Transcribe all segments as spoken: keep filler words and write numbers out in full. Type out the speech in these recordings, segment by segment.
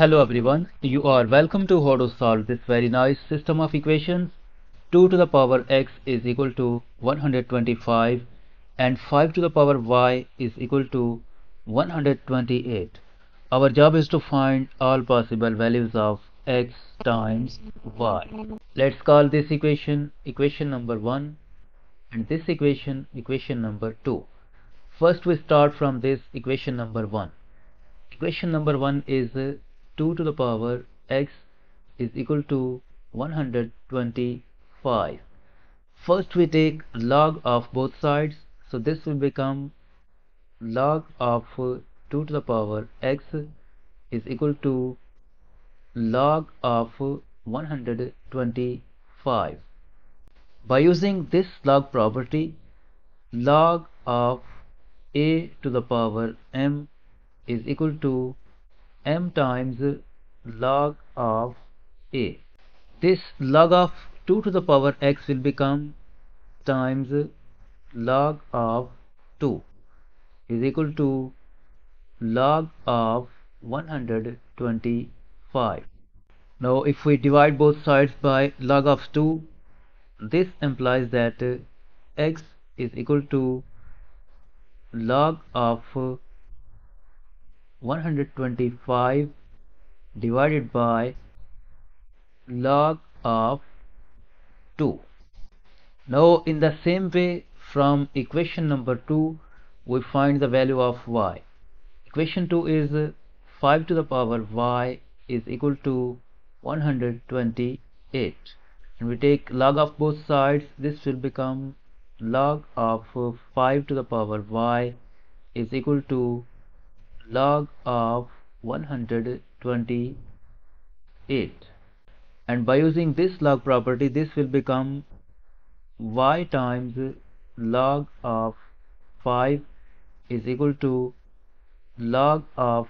Hello everyone, you are welcome to how to solve this very nice system of equations. two to the power x is equal to one hundred twenty-five and five to the power y is equal to one hundred twenty-eight. Our job is to find all possible values of x times y. Let's call this equation equation number one and this equation equation number two. First we start from this equation number one. Equation number one is uh, two to the power x is equal to one hundred twenty-five. First we take log of both sides, so this will become log of uh, two to the power x is equal to log of uh, one hundred twenty-five. By using this log property, log of a to the power m is equal to m times log of a. This log of two to the power x will become times log of two is equal to log of one hundred twenty-five. Now if we divide both sides by log of two, this implies that x is equal to log of one hundred twenty-five divided by log of two. Now in the same way, from equation number two we find the value of y. Equation two is five to the power y is equal to one hundred twenty-eight, and we take log of both sides. This will become log of five to the power y is equal to log of one hundred twenty-eight, and by using this log property, this will become y times log of five is equal to log of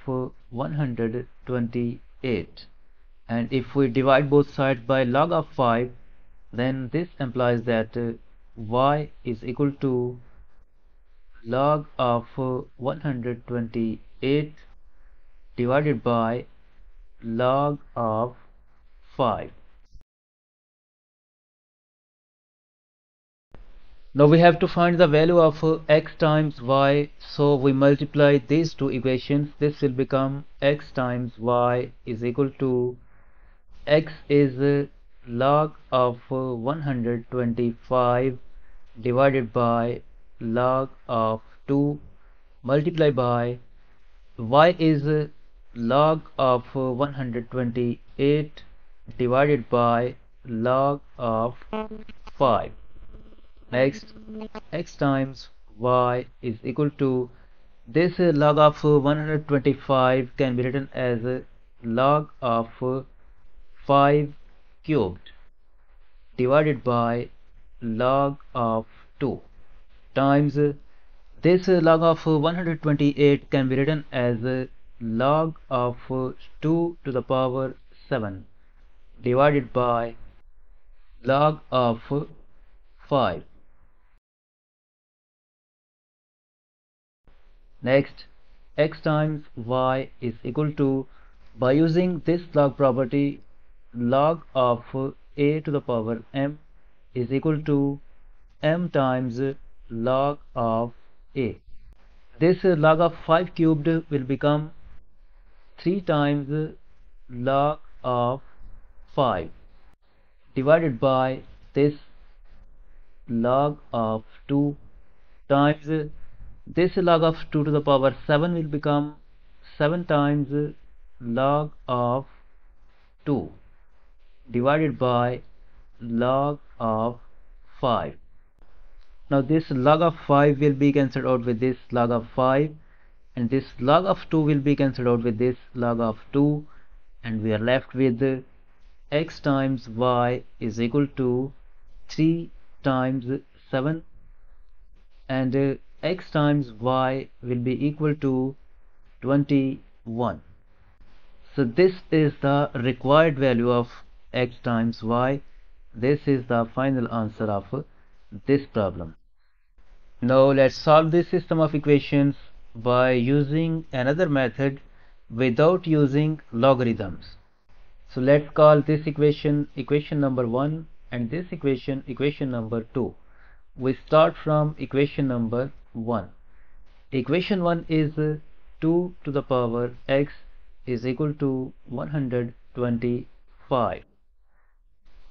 one hundred twenty-eight, and if we divide both sides by log of five, then this implies that y is equal to log of one hundred twenty-eight eight divided by log of five. Now we have to find the value of x times y, so we multiply these two equations. This will become x times y is equal to x is log of one hundred twenty-five divided by log of two multiplied by y is log of one hundred twenty-eight divided by log of five. Next, x times y is equal to, this log of one hundred twenty-five can be written as log of five cubed divided by log of two times this log of one hundred twenty-eight can be written as log of two to the power seven divided by log of five. Next, x times y is equal to, by using this log property, log of a to the power m is equal to m times log of a. This uh, log of five cubed will become three times uh, log of five divided by this log of two times uh, this log of two to the power seven will become seven times uh, log of two divided by log of five. Now this log of five will be cancelled out with this log of five, and this log of two will be cancelled out with this log of two, and we are left with x times y is equal to three times seven, and uh, x times y will be equal to twenty-one. So this is the required value of x times y. This is the final answer of uh, this problem. Now let's solve this system of equations by using another method without using logarithms. So let's call this equation equation number one and this equation equation number two. We start from equation number one. Equation one is two to the power x is equal to one hundred twenty-five,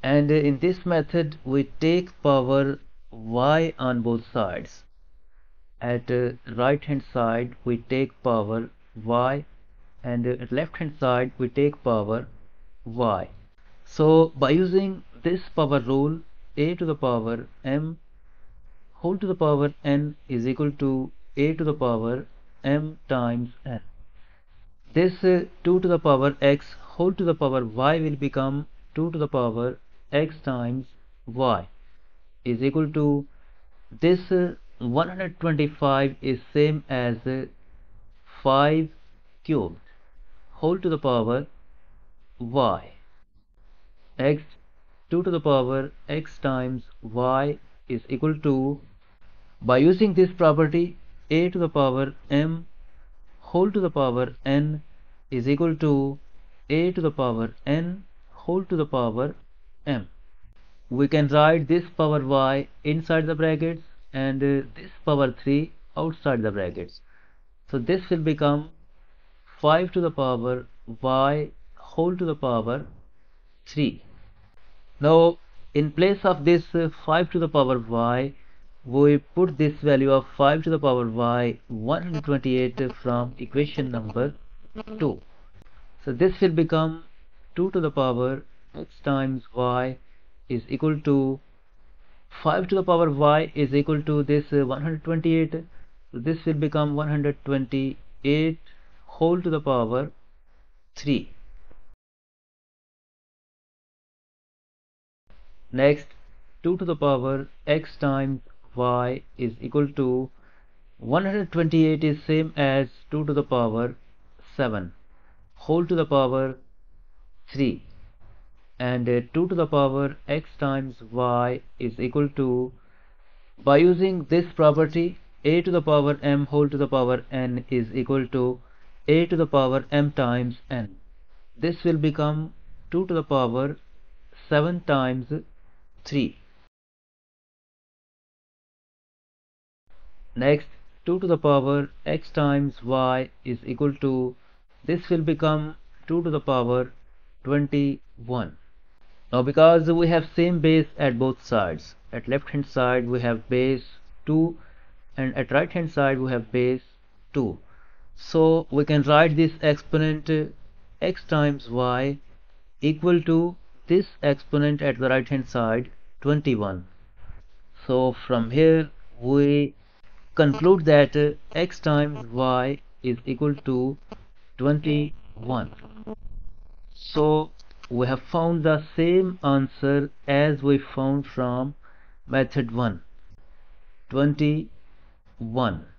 and in this method we take power y on both sides. At uh, right hand side we take power y, and uh, at left hand side we take power y. So by using this power rule, a to the power m whole to the power n is equal to a to the power m times n. This uh, two to the power x whole to the power y will become two to the power x times y is equal to this uh, one hundred twenty-five is same as uh, five cubed whole to the power y. X two to the power x times y is equal to, by using this property, a to the power m whole to the power n is equal to a to the power n whole to the power m. We can write this power y inside the brackets and uh, this power three outside the brackets. So this will become five to the power y whole to the power three. Now in place of this uh, five to the power y, we put this value of five to the power y one hundred twenty-eight from equation number two. So this will become two to the power x times y is equal to five to the power y is equal to this uh, one hundred twenty-eight. So this will become one hundred twenty-eight whole to the power three. Next, two to the power x times y is equal to one hundred twenty-eight is same as two to the power seven whole to the power three, and uh, two to the power x times y is equal to, by using this property, a to the power m whole to the power n is equal to a to the power m times n. This will become two to the power seven times three. Next, two to the power x times y is equal to, this will become two to the power twenty-one. Now because we have same base at both sides, at left hand side we have base two and at right hand side we have base two, so we can write this exponent x times y equal to this exponent at the right hand side twenty-one. So from here we conclude that uh, x times y is equal to twenty-one. So we have found the same answer as we found from method one, twenty-one.